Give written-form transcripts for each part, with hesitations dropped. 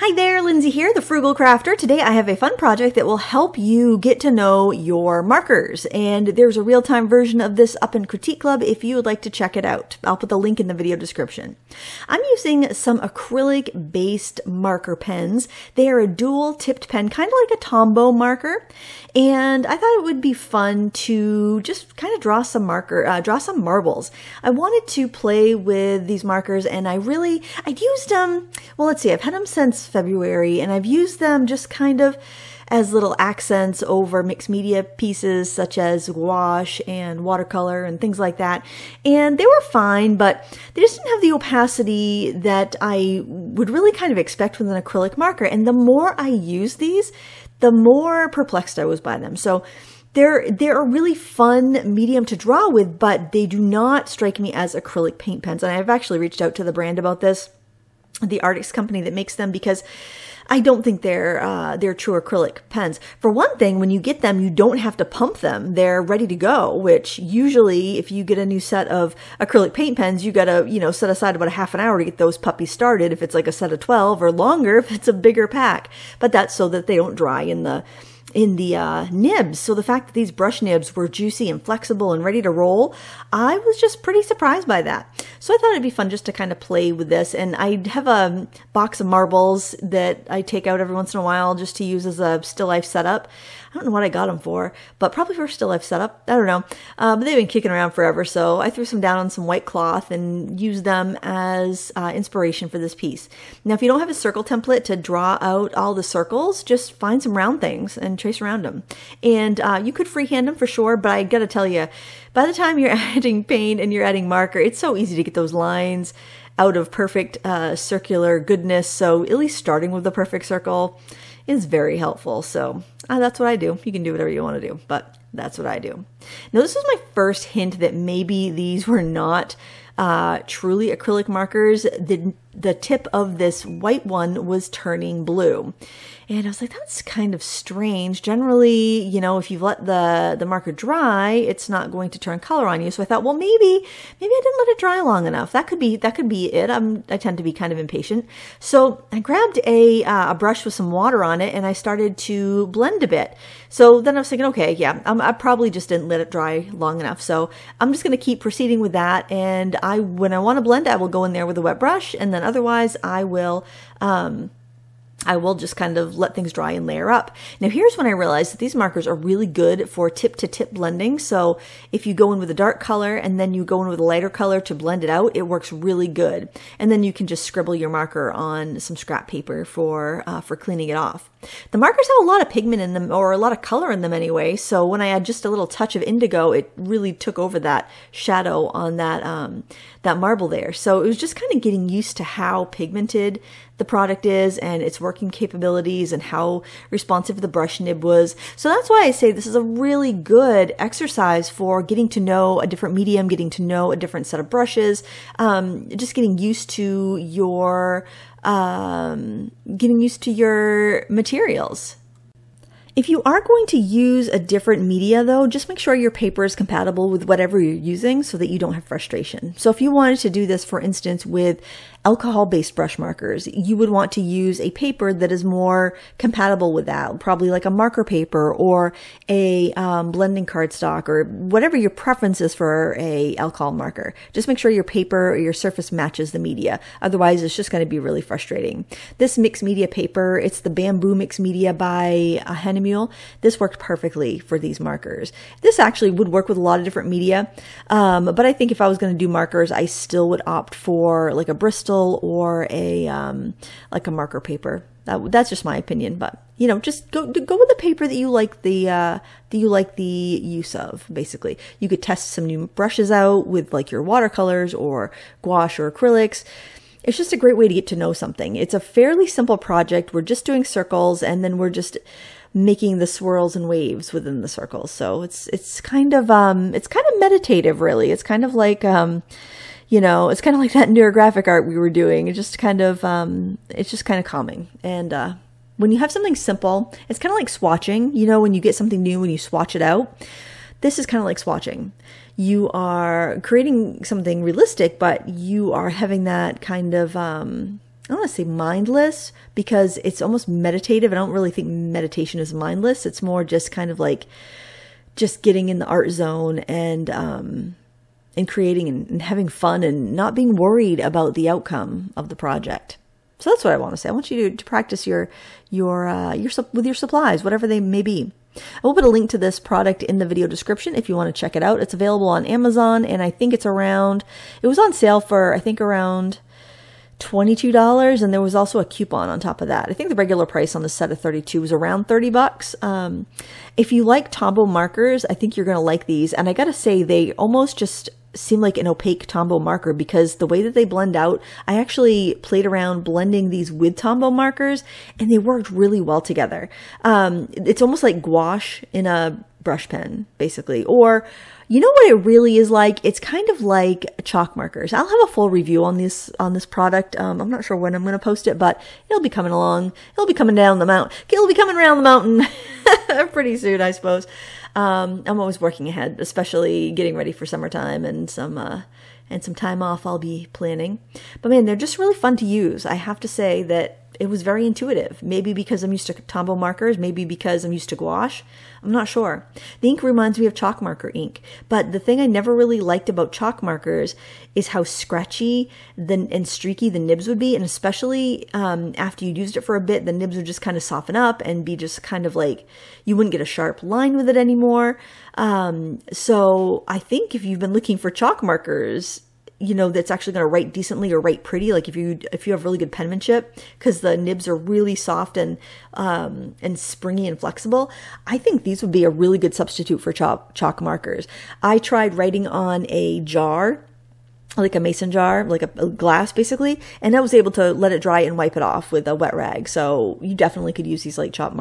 Hi there, Lindsay here, the Frugal Crafter. Today I have a fun project that will help you get to know your markers, and there's a real-time version of this up in Critique Club if you would like to check it out. I'll put the link in the video description. I'm using some acrylic-based marker pens. They are a dual-tipped pen, kind of like a Tombow marker, and I thought it would be fun to just kind of draw some marbles. I wanted to play with these markers, and I'd used them, well, let's see, I've had them since February, and I've used them just kind of as little accents over mixed media pieces such as gouache and watercolor and things like that. And they were fine, but they just didn't have the opacity that I would really kind of expect with an acrylic marker. And the more I used these, the more perplexed I was by them. So they're a really fun medium to draw with, but they do not strike me as acrylic paint pens. And I've actually reached out to the brand about this, the Arrtx company that makes them, because I don't think they're true acrylic pens. For one thing, when you get them, you don't have to pump them. They're ready to go, which usually if you get a new set of acrylic paint pens, you gotta, set aside about a half an hour to get those puppies started if it's like a set of 12 or longer if it's a bigger pack. But that's so that they don't dry in the nibs. So the fact that these brush nibs were juicy and flexible and ready to roll, I was just pretty surprised by that. So I thought it'd be fun just to kind of play with this. And I have a box of marbles that I take out every once in a while just to use as a still life setup. I don't know what I got them for, but probably for a still life setup. I don't know. But they've been kicking around forever. So I threw some down on some white cloth and used them as inspiration for this piece. Now, if you don't have a circle template to draw out all the circles, just find some round things and trace around them. And you could freehand them for sure, but I gotta tell you, by the time you're adding paint and you're adding marker, it's so easy to get those lines out of perfect circular goodness. So at least starting with the perfect circle is very helpful. So that's what I do. You can do whatever you want to do, but that's what I do. Now, this was my first hint that maybe these were not truly acrylic markers. The tip of this white one was turning blue. And I was like, that's kind of strange. Generally, if you've let the marker dry, it's not going to turn color on you. So I thought, well, maybe I didn't let it dry long enough. That could be it. I tend to be kind of impatient. So I grabbed a brush with some water on it and I started to blend a bit. So then I was thinking, okay, yeah, I probably just didn't let it dry long enough. So I'm just going to keep proceeding with that. And when I want to blend, I will go in there with a wet brush. And then otherwise I will just kind of let things dry and layer up. Now, here's when I realized that these markers are really good for tip-to-tip blending. So if you go in with a dark color and then you go in with a lighter color to blend it out, it works really good. And then you can just scribble your marker on some scrap paper for cleaning it off. The markers have a lot of pigment in them, or a lot of color in them anyway. So when I add just a little touch of indigo, it really took over that shadow on that marble there. So it was just kind of getting used to how pigmented the product is and its working capabilities and how responsive the brush nib was. So that's why I say this is a really good exercise for getting to know a different medium, getting to know a different set of brushes, just getting used to your materials. If you are going to use a different media though, just make sure your paper is compatible with whatever you're using so that you don't have frustration. So if you wanted to do this, for instance, with alcohol-based brush markers, you would want to use a paper that is more compatible with that, probably like a marker paper or a blending cardstock or whatever your preference is for a alcohol marker. Just make sure your paper or your surface matches the media. Otherwise, it's just going to be really frustrating. This mixed media paper, it's the Bamboo Mixed Media by Hahnemühle. This worked perfectly for these markers. This actually would work with a lot of different media, but I think if I was going to do markers, I still would opt for like a Bristol or a marker paper. That's just my opinion, but just go with the paper that you like the use of. Basically, you could test some new brushes out with like your watercolors or gouache or acrylics. It's just a great way to get to know something. It's a fairly simple project. We're just doing circles, and then we're just making the swirls and waves within the circles. So it's kind of meditative, really. It's kind of like it's kind of like that neurographic art we were doing. It's just kind of calming. And when you have something simple, it's kind of like swatching. When you get something new, when you swatch it out, this is kind of like swatching. You are creating something realistic, but you are having that kind of I don't want to say mindless because it's almost meditative. I don't really think meditation is mindless. It's more just kind of like just getting in the art zone and creating and having fun and not being worried about the outcome of the project. So that's what I want to say. I want you to practice your with your supplies, whatever they may be. I will put a link to this product in the video description if you want to check it out. It's available on Amazon, and I think it's around, it was on sale for, I think, around $22, and there was also a coupon on top of that. I think the regular price on the set of 32 was around 30 bucks. If you like Tombow markers, I think you're going to like these. And I got to say, they almost just seem like an opaque Tombow marker because the way that they blend out, I actually played around blending these with Tombow markers, and they worked really well together. It's almost like gouache in a brush pen, basically. Or, you know what it really is like? It's kind of like chalk markers. I'll have a full review on this product. I'm not sure when I'm going to post it, but it'll be coming along. It'll be coming down the mountain. It'll be coming around the mountain pretty soon, I suppose. I'm always working ahead, especially getting ready for summertime and some time off I'll be planning. But man, they're just really fun to use. I have to say that it was very intuitive. Maybe because I'm used to Tombow markers, maybe because I'm used to gouache. I'm not sure. The ink reminds me of chalk marker ink. But the thing I never really liked about chalk markers is how scratchy and streaky the nibs would be. And especially after you used it for a bit, the nibs would just kind of soften up and be just kind of like, you wouldn't get a sharp line with it anymore. So I think if you've been looking for chalk markers, you know, that's actually going to write decently or write pretty, like if you have really good penmanship, because the nibs are really soft and springy and flexible, I think these would be a really good substitute for chalk markers. I tried writing on a jar, like a mason jar, like a glass basically, and I was able to let it dry and wipe it off with a wet rag. So you definitely could use these like chalk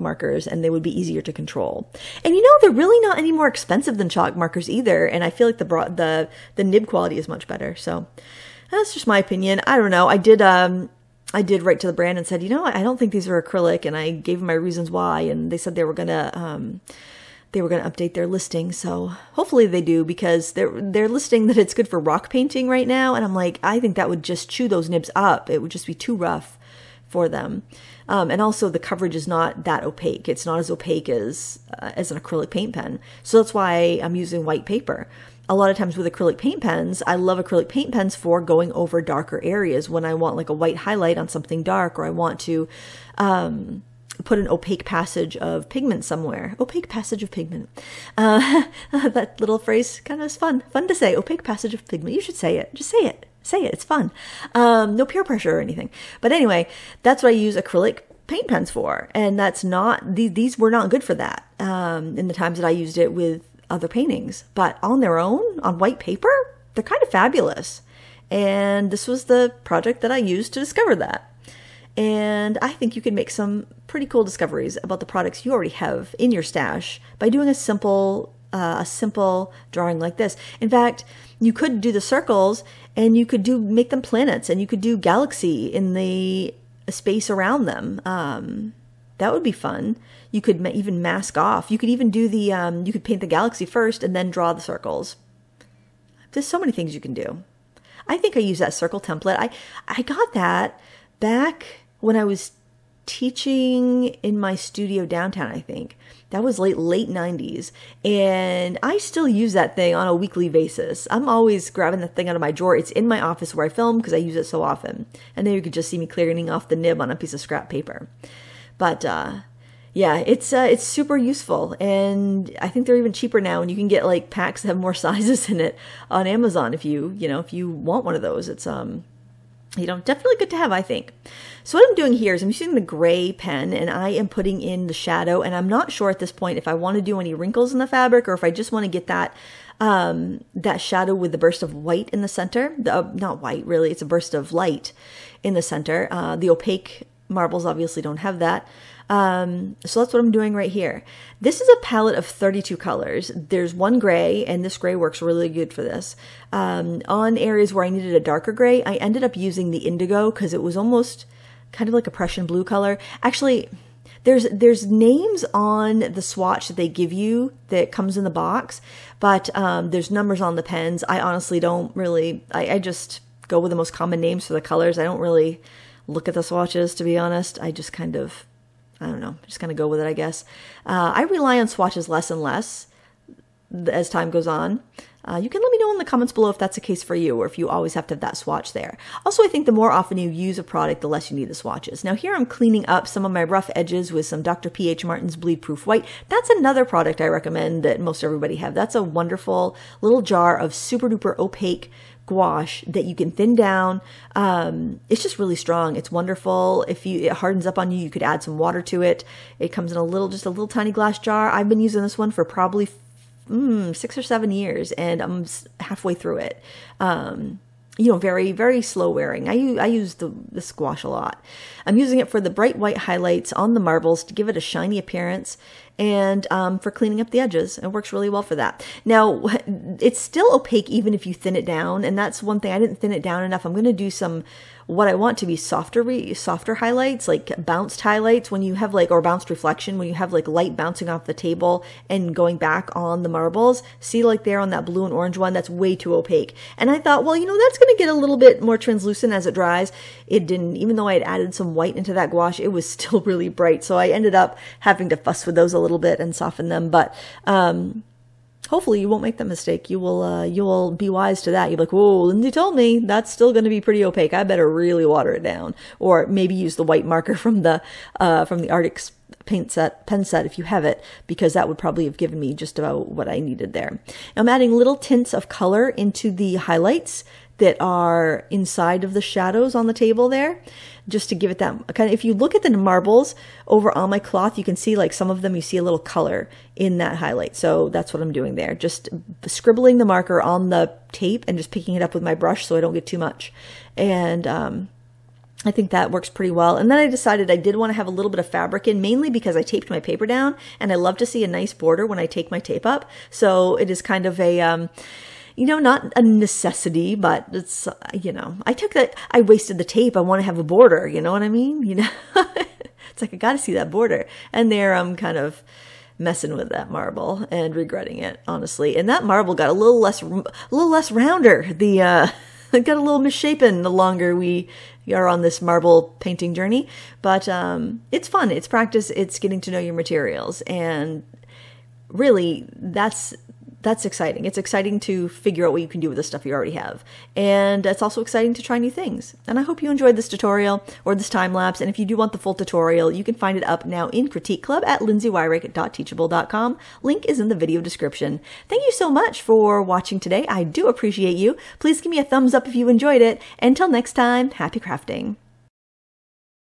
markers, and they would be easier to control. And you know, they're really not any more expensive than chalk markers either, and I feel like the nib quality is much better. So that's just my opinion. I don't know. I did write to the brand and said, you know, I don't think these are acrylic, and I gave them my reasons why, and they said they were gonna They were going to update their listing, so hopefully they do, because they're listing that it's good for rock painting right now, and I'm like, I think that would just chew those nibs up. It would just be too rough for them, and also the coverage is not that opaque. It's not as opaque as an acrylic paint pen, so that's why I'm using white paper. A lot of times with acrylic paint pens, I love acrylic paint pens for going over darker areas when I want like a white highlight on something dark, or I want to put an opaque passage of pigment somewhere. Opaque passage of pigment. That little phrase kind of is fun. Fun to say. Opaque passage of pigment. You should say it. Just say it. Say it. It's fun. No peer pressure or anything. But anyway, that's what I use acrylic paint pens for. And that's not, these were not good for that in the times that I used it with other paintings. But on their own, on white paper, they're kind of fabulous. And this was the project that I used to discover that. And I think you can make some pretty cool discoveries about the products you already have in your stash by doing a simple drawing like this. In fact, you could do the circles, and you could make them planets, and you could do galaxy in the space around them. That would be fun. You could even mask off. You could even do you could paint the galaxy first and then draw the circles. There's so many things you can do. I think I use that circle template. I got that back when I was teaching in my studio downtown, I think. That was late 90s. And I still use that thing on a weekly basis. I'm always grabbing that thing out of my drawer. It's in my office where I film because I use it so often. And there you could just see me clearing off the nib on a piece of scrap paper. But yeah, it's super useful. And I think they're even cheaper now. And you can get like packs that have more sizes in it on Amazon if you want one of those. It's you know, definitely good to have, I think. So what I'm doing here is I'm using the gray pen, and I am putting in the shadow, and I'm not sure at this point if I want to do any wrinkles in the fabric or if I just want to get that shadow with the burst of white in the center. Not white, really. It's a burst of light in the center. The opaque marbles obviously don't have that. So that's what I'm doing right here. This is a palette of 32 colors. There's one gray, and this gray works really good for this. On areas where I needed a darker gray, I ended up using the indigo because it was almost kind of like a Prussian blue color. Actually, there's names on the swatch that they give you that comes in the box, but there's numbers on the pens. I honestly don't really, I just go with the most common names for the colors. I don't really look at the swatches, to be honest. I just kind of, I don't know, just kind of go with it, I guess. I rely on swatches less and less as time goes on. You can let me know in the comments below if that's the case for you, or if you always have to have that swatch there. Also, I think the more often you use a product, the less you need the swatches. Now here I'm cleaning up some of my rough edges with some Dr. P. H. Martin's Bleedproof White. That's another product I recommend that most everybody have. That's a wonderful little jar of super duper opaque gouache that you can thin down. It's just really strong. It's wonderful. If it hardens up on you, you could add some water to it. It comes in just a little tiny glass jar. I've been using this one for probably 6 or 7 years, and I'm halfway through it. You know, very, very slow wearing. I use the gouache a lot. I'm using it for the bright white highlights on the marbles to give it a shiny appearance, and for cleaning up the edges. It works really well for that. Now, it's still opaque even if you thin it down, and that's one thing. I didn't thin it down enough. I'm going to do some, what I want to be softer highlights, like bounced highlights when you have or bounced reflection, when you have light bouncing off the table and going back on the marbles. See there on that blue and orange one, that's way too opaque. And I thought, well, you know, that's going to get a little bit more translucent as it dries. It didn't. Even though I had added some white into that gouache, it was still really bright. So I ended up having to fuss with those a little bit and soften them, but hopefully you won't make that mistake. You will be wise to that. You'll be like, whoa, Lindsay told me that's still going to be pretty opaque. I better really water it down, or maybe use the white marker from the Arrtx pen set if you have it, because that would probably have given me just about what I needed there. Now I'm adding little tints of color into the highlights that are inside of the shadows on the table there, just to give it that kind of, if you look at the marbles over on my cloth, you can see some of them, you see a little color in that highlight. So that's what I'm doing there, just scribbling the marker on the tape and just picking it up with my brush so I don't get too much. And I think that works pretty well. And then I decided I did want to have a little bit of fabric in, mainly because I taped my paper down and I love to see a nice border when I take my tape up. So it is kind of a, you know, not a necessity, but it's, you know, I wasted the tape. I want to have a border, you know what I mean? You know, it's like, I got to see that border. And there I'm kind of messing with that marble and regretting it, honestly. And that marble got a little less rounder. It got a little misshapen the longer we are on this marble painting journey, but it's fun. It's practice. It's getting to know your materials. And really that's exciting. It's exciting to figure out what you can do with the stuff you already have. And it's also exciting to try new things. And I hope you enjoyed this tutorial or this time lapse. And if you do want the full tutorial, you can find it up now in Critique Club at lindsayweirich.teachable.com. Link is in the video description. Thank you so much for watching today. I do appreciate you. Please give me a thumbs up if you enjoyed it. Until next time, happy crafting.